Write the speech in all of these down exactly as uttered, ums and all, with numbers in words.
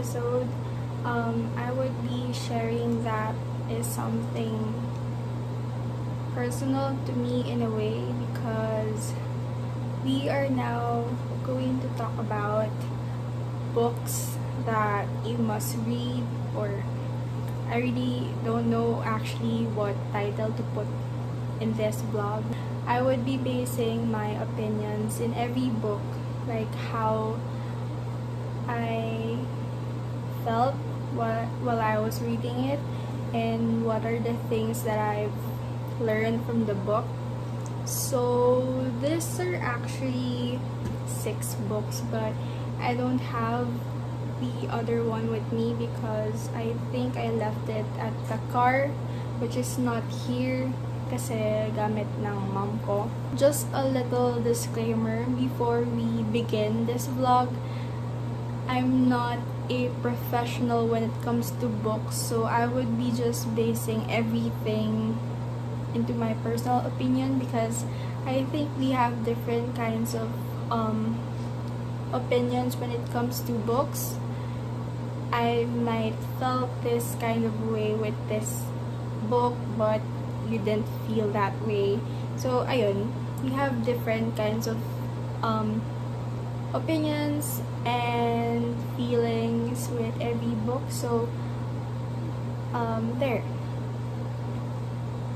episode, um, I would be sharing that is something personal to me in a way, because we are now going to talk about books that you must read, or I really don't know actually what title to put in this blog. I would be basing my opinions in every book, like how I felt while I was reading it, and what are the things that I've learned from the book. So these are actually six books, but I don't have the other one with me because I think I left it at the car, which is not here kasi gamit ng mom ko. Just a little disclaimer before we begin this vlog. I'm not a professional when it comes to books, so I would be just basing everything into my personal opinion, because I think we have different kinds of um, opinions when it comes to books. I might felt this kind of way with this book, but you didn't feel that way. So ayun, we have different kinds of um, opinions and feelings with every book. So um, there,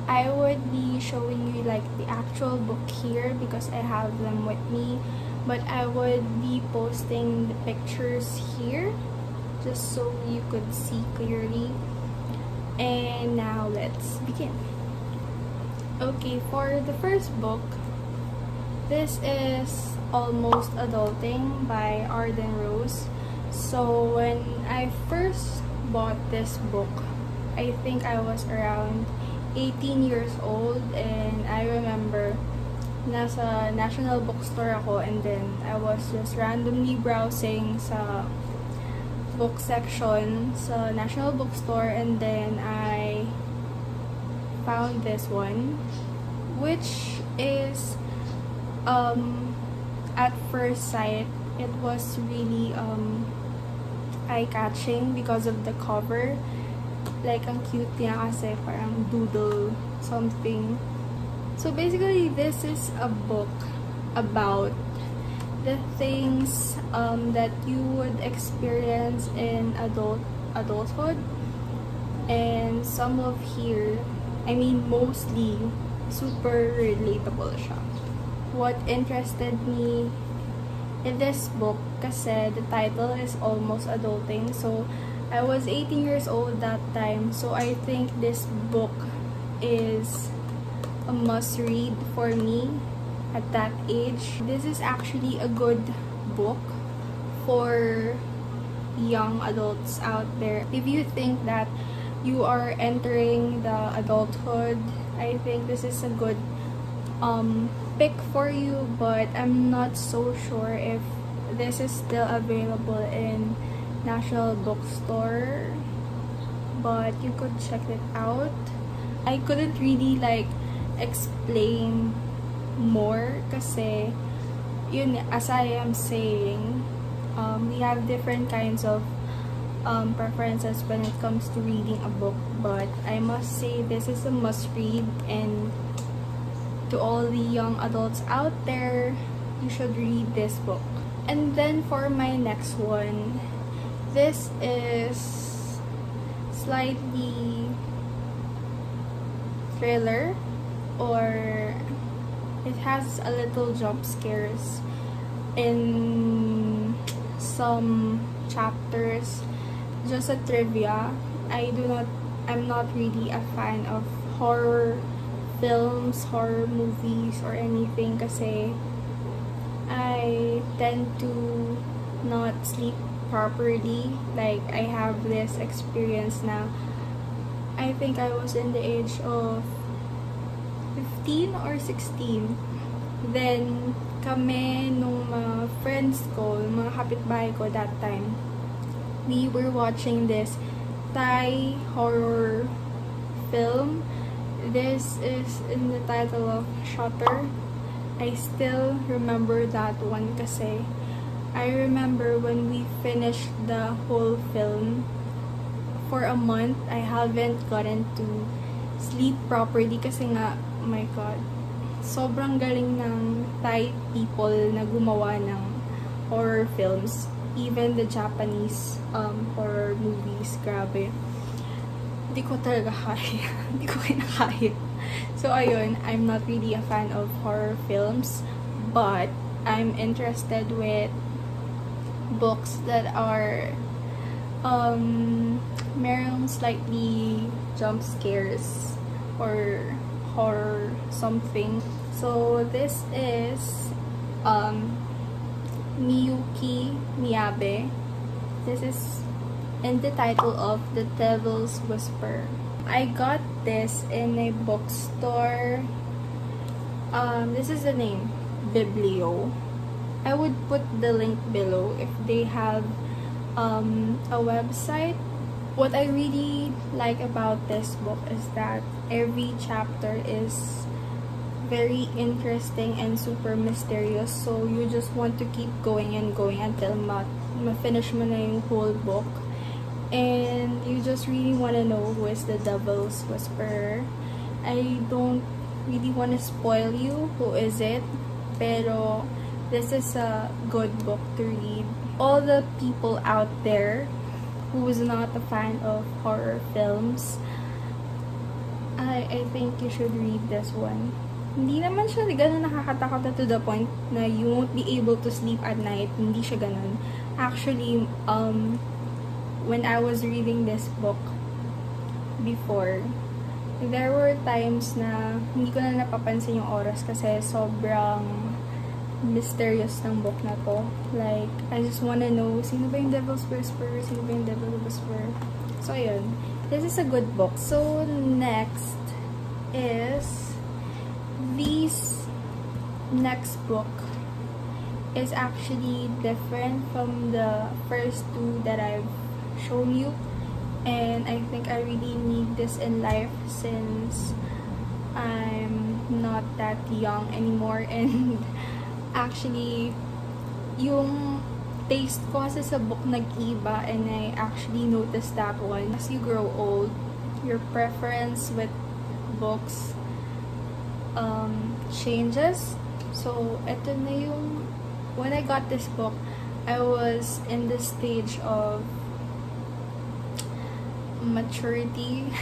I would be showing you like the actual book here because I have them with me, but I would be posting the pictures here just so you could see clearly. And now let's begin. Okay, for the first book, this is Almost Adulting by Arden Rose. So when I first bought this book, I think I was around eighteen years old, and I remember nasa National Bookstore ako, and then I was just randomly browsing sa book section sa National Bookstore, and then I found this one, which is um at first sight it was really um eye-catching because of the cover. Like ang cute niya kasi parang doodle something. So basically this is a book about the things um that you would experience in adult adulthood, and some of here, I mean, mostly super relatable siya. What interested me in this book, kasi the title is Almost Adulting, so I was eighteen years old that time, so I think this book is a must read for me at that age. This is actually a good book for young adults out there. If you think that you are entering the adulthood, I think this is a good um, pick for you, but I'm not so sure if this is still available in National Bookstore, but you could check it out. I couldn't really like explain more kasi yun, as I am saying, um, we have different kinds of Um, preferences when it comes to reading a book, but I must say this is a must read, and to all the young adults out there, you should read this book. And then for my next one, this is slightly thriller, or it has a little jump scares in some chapters. Just a trivia, I do not, I'm not really a fan of horror films, horror movies, or anything kasi I tend to not sleep properly. Like, I have this experience na I think I was in the age of fifteen or sixteen. Then, kami nung mga friends ko, mga kapitbahay ko that time, we were watching this Thai horror film. This is in the title of Shutter. I still remember that one kasi I remember when we finished the whole film, for a month, I haven't gotten to sleep properly kasi nga, oh my God, sobrang galing ng Thai people na gumawa ng horror films. Even the Japanese um, horror movies, grabe. Hindi ko talaga kaya. Hindi ko kinakaya. So, ayun, I'm not really a fan of horror films, but I'm interested with books that are um, merong slightly jump scares or horror something. So, this is um, Miyuki Miyabe. This is in the title of The Devil's Whisperer. I got this in a bookstore. Um, this is the name, Biblio. I would put the link below if they have um, a website. What I really like about this book is that every chapter is very interesting and super mysterious, so you just want to keep going and going until ma, ma finish mo na yung whole book, and you just really want to know who is the Devil's Whisperer. I don't really want to spoil you who is it, pero this is a good book to read. All the people out there who is not a fan of horror films, I, I think you should read this one. Hindi naman siya ganun nakakatakot na to the point na you won't be able to sleep at night. Hindi siya ganun. Actually, um, when I was reading this book before, there were times na hindi ko na napapansin yung oras kasi sobrang mysterious ng book na to. Like, I just wanna know, sino ba yung Devil's Whisperer? Sino ba yung Devil's Whisperer? So, ayun. This is a good book. So, next is... This next book is actually different from the first two that I've shown you, and I think I really need this in life since I'm not that young anymore, and actually yung taste ko kasi sa book nag-iba, and I actually noticed that one. As you grow old, your preference with books Um, changes. So, eto na yung, when I got this book, I was in the stage of maturity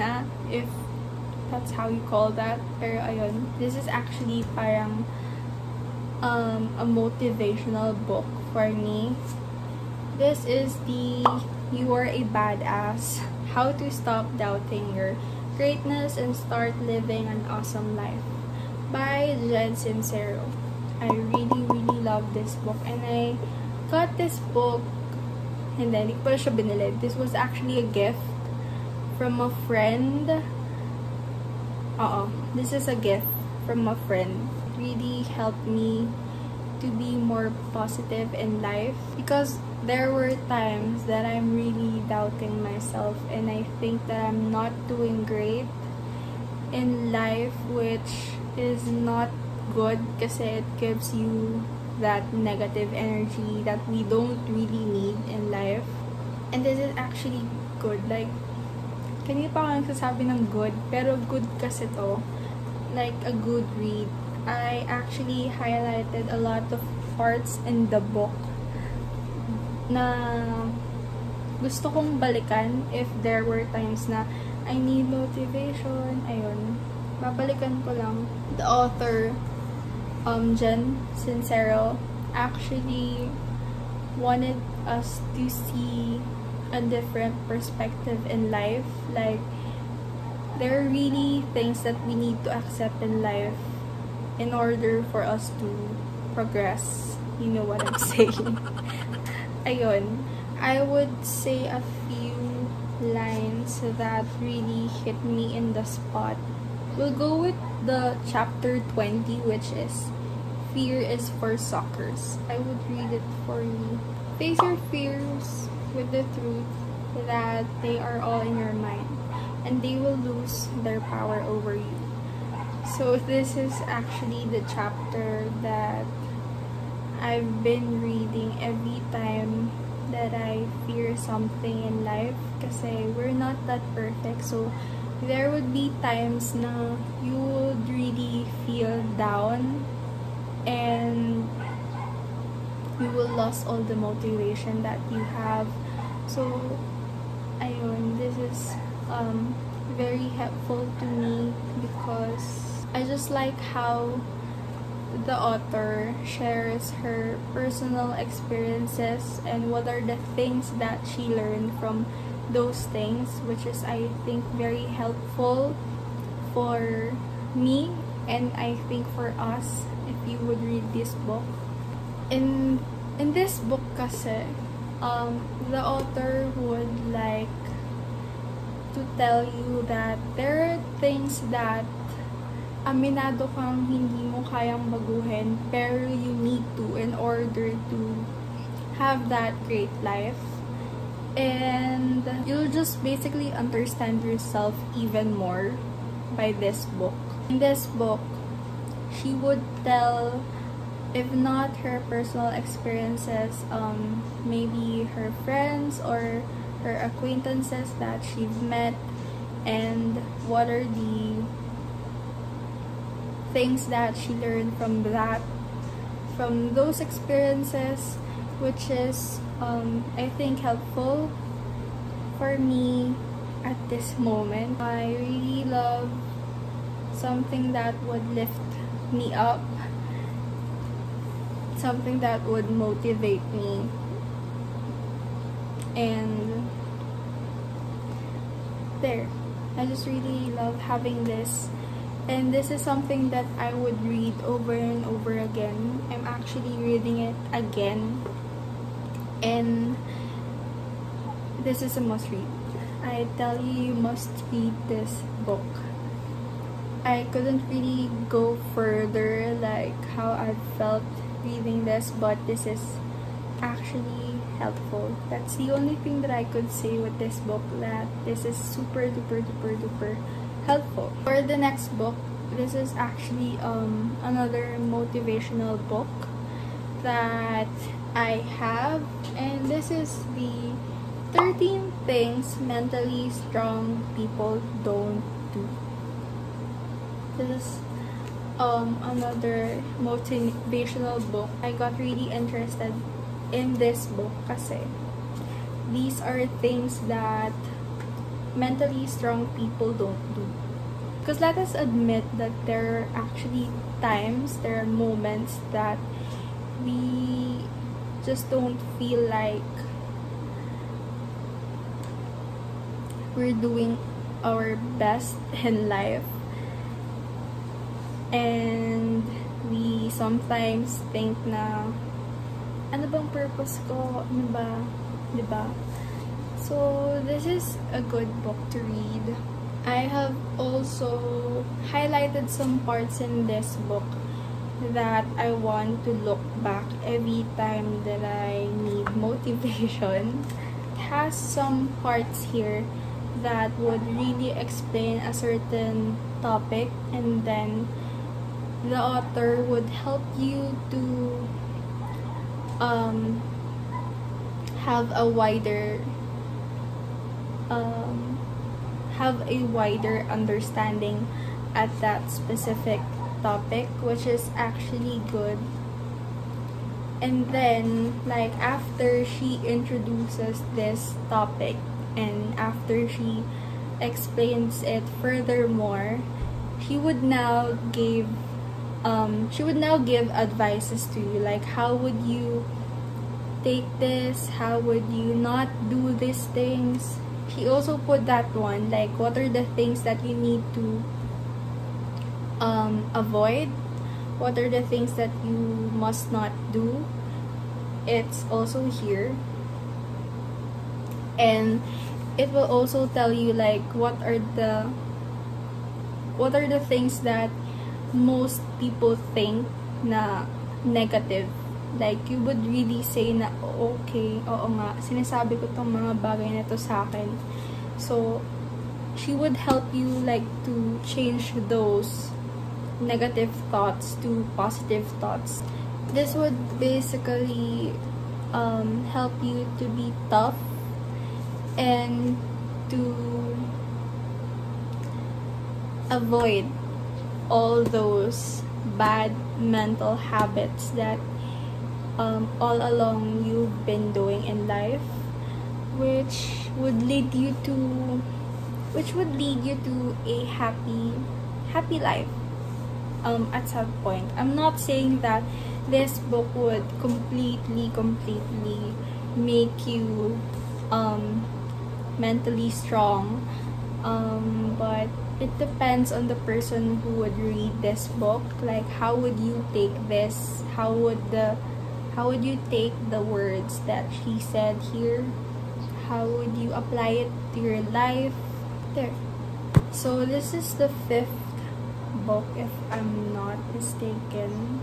na, if that's how you call that. Pero ayun, this is actually parang um, a motivational book for me. This is the You Are a Badass, How to Stop Doubting Your Greatness and Start Living an Awesome Life by Jen Sincero. I really, really love this book, and I got this book, and then hindi ko pala siya binili. This was actually a gift from a friend. Uh-oh. This is a gift from a friend. It really helped me to be more positive in life because there were times that I'm really doubting myself, and I think that I'm not doing great in life, which is not good kasi it gives you that negative energy that we don't really need in life. And this is actually good. Like, kanina pa ako nagsasabi ng good, pero good kasi to. Like, a good read. I actually highlighted a lot of parts in the book na gusto kong balikan if there were times na I need motivation. Ayun, babalikan ko lang. The author, um, Jen Sincero, actually wanted us to see a different perspective in life. Like, there are really things that we need to accept in life in order for us to progress. You know what I'm saying. Ayun, I would say a few lines that really hit me in the spot. We'll go with the chapter twenty, which is Fear is for Suckers. I would read it for you. Face your fears with the truth that they are all in your mind, and they will lose their power over you. So this is actually the chapter that I've been reading every time that I fear something in life kasi we're not that perfect. So there would be times na you would really feel down and you will lose all the motivation that you have. So ayun, this is um very helpful to me because I just like how the author shares her personal experiences and what are the things that she learned from those things, which is I think very helpful for me and I think for us if you would read this book. In in this book kasi um the author would like to tell you that there are things that aminado kang hindi mo kayang baguhin pero you need to in order to have that great life, and you'll just basically understand yourself even more by this book. In this book, she would tell, if not her personal experiences, um maybe her friends or her acquaintances that she's met, and what are the things that she learned from that, from those experiences, which is um I think helpful for me at this moment. I really love something that would lift me up, something that would motivate me, and there, I just really love having this, and this is something that I would read over and over again. I'm actually reading it again, and this is a must read. I tell you, you must read this book. I couldn't really go further like how I felt reading this, but this is actually helpful. That's the only thing that I could say with this book, that this is super duper duper duper helpful. For the next book, this is actually um another motivational book that I have, and this is the thirteen things mentally strong people don't do. This is um another motivational book. I got really interested in this book kasi these are things that mentally strong people don't do. Because let us admit that there are actually times, there are moments that we just don't feel like we're doing our best in life, and we sometimes think na ano bang purpose ko, ano ba, diba? So this is a good book to read. I have also highlighted some parts in this book that I want to look back every time that I need motivation. It has some parts here that would really explain a certain topic, and then the author would help you to um, have a wider Um, have a wider understanding at that specific topic, which is actually good. And then, like, after she introduces this topic and after she explains it furthermore, she would now give um she would now give advices to you, like how would you take this, how would you not do these things. She also put that one, like what are the things that you need to um, avoid, what are the things that you must not do. It's also here, and it will also tell you like what are the what are the things that most people think na negative. Like, you would really say na, okay, oo nga, sinasabi ko tong mga bagay na to sa akin. So, she would help you, like, to change those negative thoughts to positive thoughts. This would basically um, help you to be tough and to avoid all those bad mental habits that um, all along you've been doing in life, which would lead you to which would lead you to a happy happy life um, at some point. I'm not saying that this book would completely completely make you um, mentally strong, um, but it depends on the person who would read this book. Like, how would you take this? How would the how would you take the words that she said here? How would you apply it to your life? There. So this is the fifth book, if I'm not mistaken.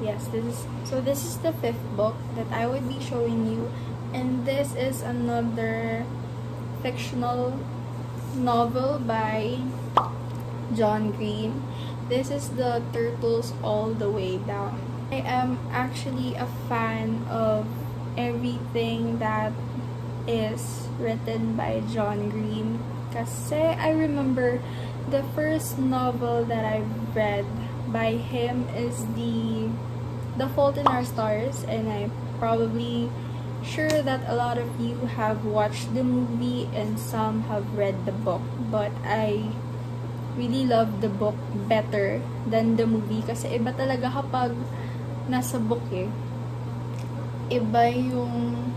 Yes, this is so this is the fifth book that I would be showing you, and this is another fictional novel by John Green. This is The Turtles All the Way Down. I am actually a fan of everything that is written by John Green, kasi I remember the first novel that I've read by him is the The Fault in Our Stars, and I'm probably sure that a lot of you have watched the movie and some have read the book, but I really love the book better than the movie kasi iba talaga kapag nasa book eh. Iba yung,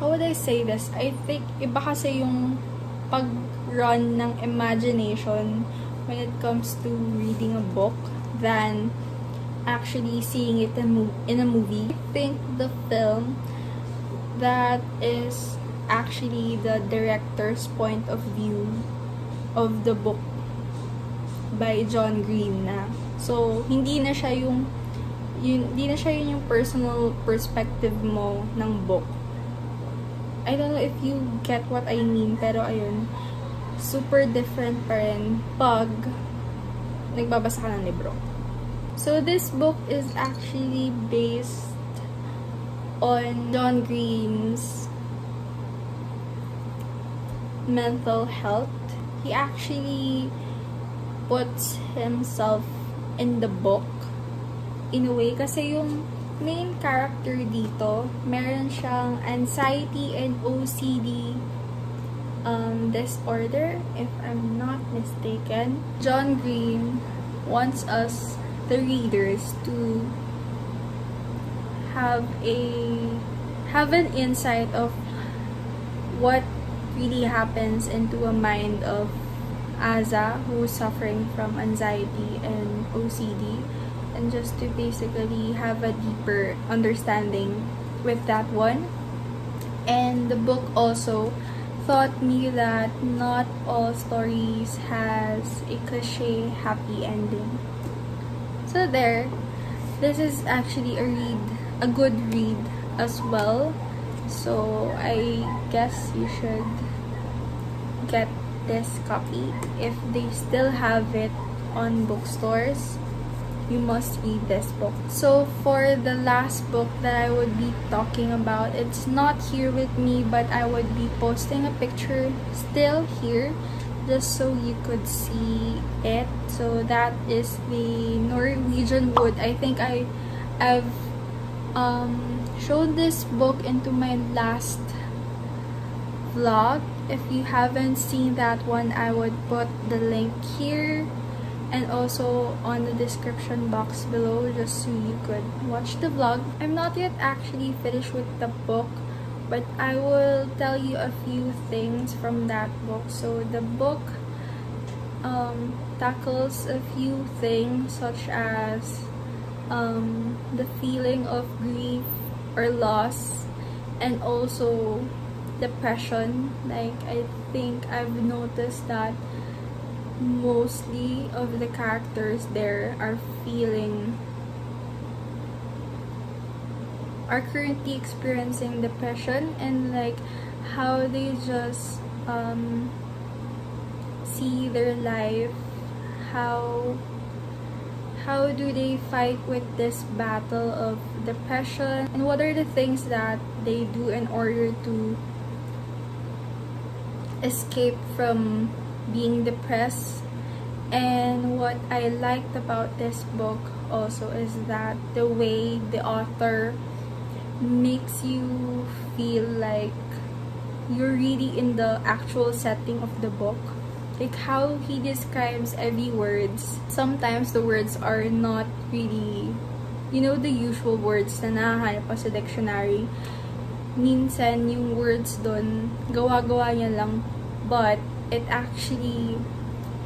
how would I say this? I think iba kasi yung pag-run ng imagination when it comes to reading a book than actually seeing it in a movie. I think the film, that is actually the director's point of view of the book by John Green na. So, hindi na siya yung, yun, hindi na siya yun yung personal perspective mo ng book. I don't know if you get what I mean, pero ayun, super different pa rin pag nagbabasa ka ng libro. So, this book is actually based on John Green's mental health. He actually puts himself in the book in a way kasi yung main character dito, meron siyang anxiety and O C D um, disorder, if I'm not mistaken. John Green wants us, the readers, to have a have an insight of what really happens into a mind of Aza, who's suffering from anxiety and O C D, and just to basically have a deeper understanding with that one. And the book also taught me that not all stories has a cliche happy ending. So there, this is actually a read a good read as well, so I guess you should get this copy if they still have it on bookstores. You must read this book. So for the last book that I would be talking about, it's not here with me, but I would be posting a picture still here just so you could see it. So that is the Norwegian Wood. I think I I've Um, showed this book into my last vlog. If you haven't seen that one, I would put the link here and also on the description box below just so you could watch the vlog. I'm not yet actually finished with the book, but I will tell you a few things from that book. So the book um, tackles a few things such as Um, the feeling of grief or loss, and also depression. Like, I think I've noticed that mostly of the characters there are feeling are currently experiencing depression, and like how they just um, see their life, how How do they fight with this battle of depression? And what are the things that they do in order to escape from being depressed? And what I liked about this book also is that the way the author makes you feel like you're really in the actual setting of the book. Like how he describes every words. Sometimes the words are not really, you know, the usual words na nahanap sa dictionary. Minsan yung words dun, gawa-gawa niya lang. But it actually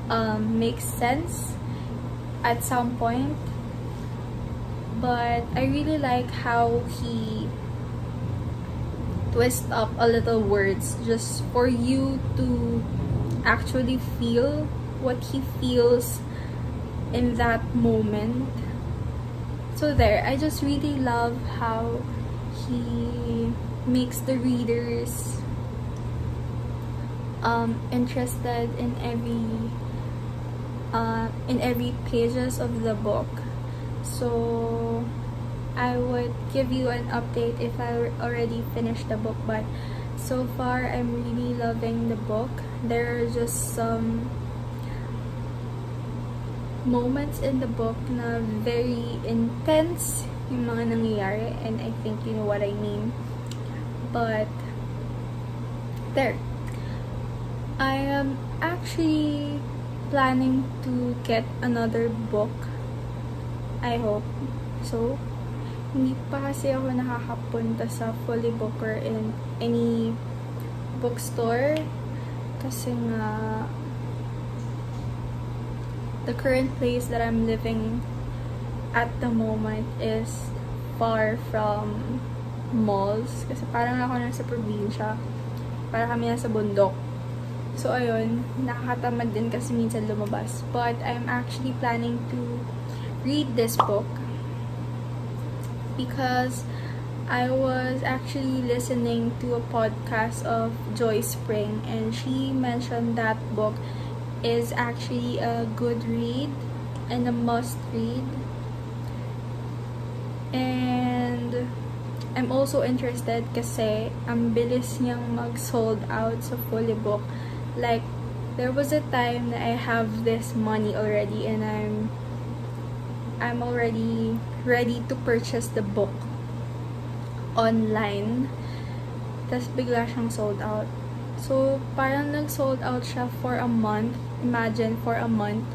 um, makes sense at some point. But I really like how he twists up a little words just for you to actually feel what he feels in that moment. So there, I just really love how he makes the readers um, interested in every uh, in every pages of the book. So I would give you an update if I already finished the book, but so far I'm really loving the book. There are just some moments in the book na very intense yung mga nangyayari, and I think you know what I mean. But there, I am actually planning to get another book, I hope so. Hindi pa kasi ako nakakapunta sa Fully Booker in any bookstore kasi nga the current place that I'm living at the moment is far from malls kasi parang ako nasa probinsya, parang kami nasa bundok, so ayun, nakakatamad din kasi minsan lumabas. But I'm actually planning to read this book because I was actually listening to a podcast of Joyce Spring, and she mentioned that book is actually a good read and a must read. And I'm also interested kasi ang bilis niyang mag-sold out sa Fully Book. Like, there was a time that I have this money already and I'm I'm already ready to purchase the book online. Tapos bigla siyang sold out. So, parang nag-sold out siya for a month. Imagine, for a month.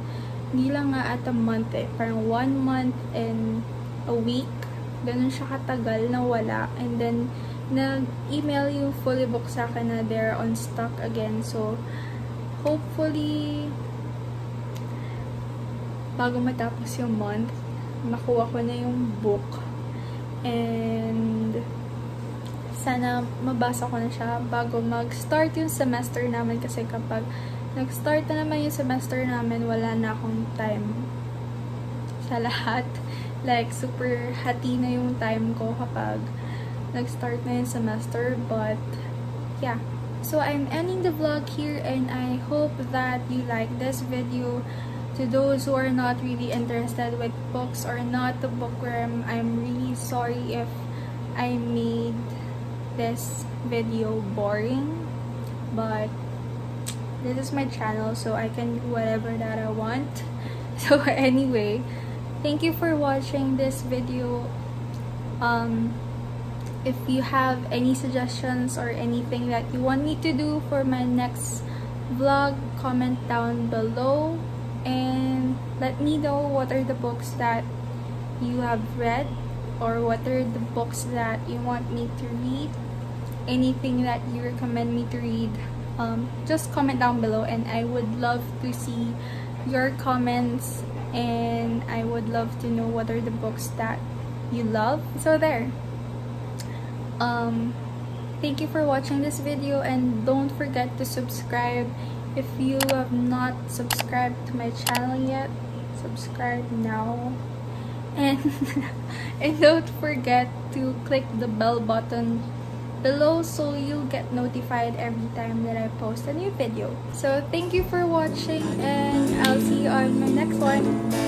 Hindi lang nga at a month eh. Parang one month and a week. Ganun siya katagal na wala. And then, nag-email yung Fully Book sa akin na they're on stock again. So, hopefully bago matapos yung month, makuha ko na yung book. And sana mabasa ko na siya bago mag-start yung semester namin kasi kapag nag-start na naman yung semester namin, wala na akong time sa lahat. Like, super hati na yung time ko kapag nag-start na yung semester. But, yeah. So, I'm ending the vlog here and I hope that you like this video. To those who are not really interested with books or not the bookworm, I'm really sorry if I made this video boring, but this is my channel, so I can do whatever that I want. So anyway, thank you for watching this video. Um, if you have any suggestions or anything that you want me to do for my next vlog, comment down below. And let me know what are the books that you have read or what are the books that you want me to read. Anything that you recommend me to read, um, just comment down below and I would love to see your comments, and I would love to know what are the books that you love. So there. Um, thank you for watching this video and don't forget to subscribe. If you have not subscribed to my channel yet, subscribe now. And, and don't forget to click the bell button below so you'll get notified every time that I post a new video. So thank you for watching and I'll see you on my next one.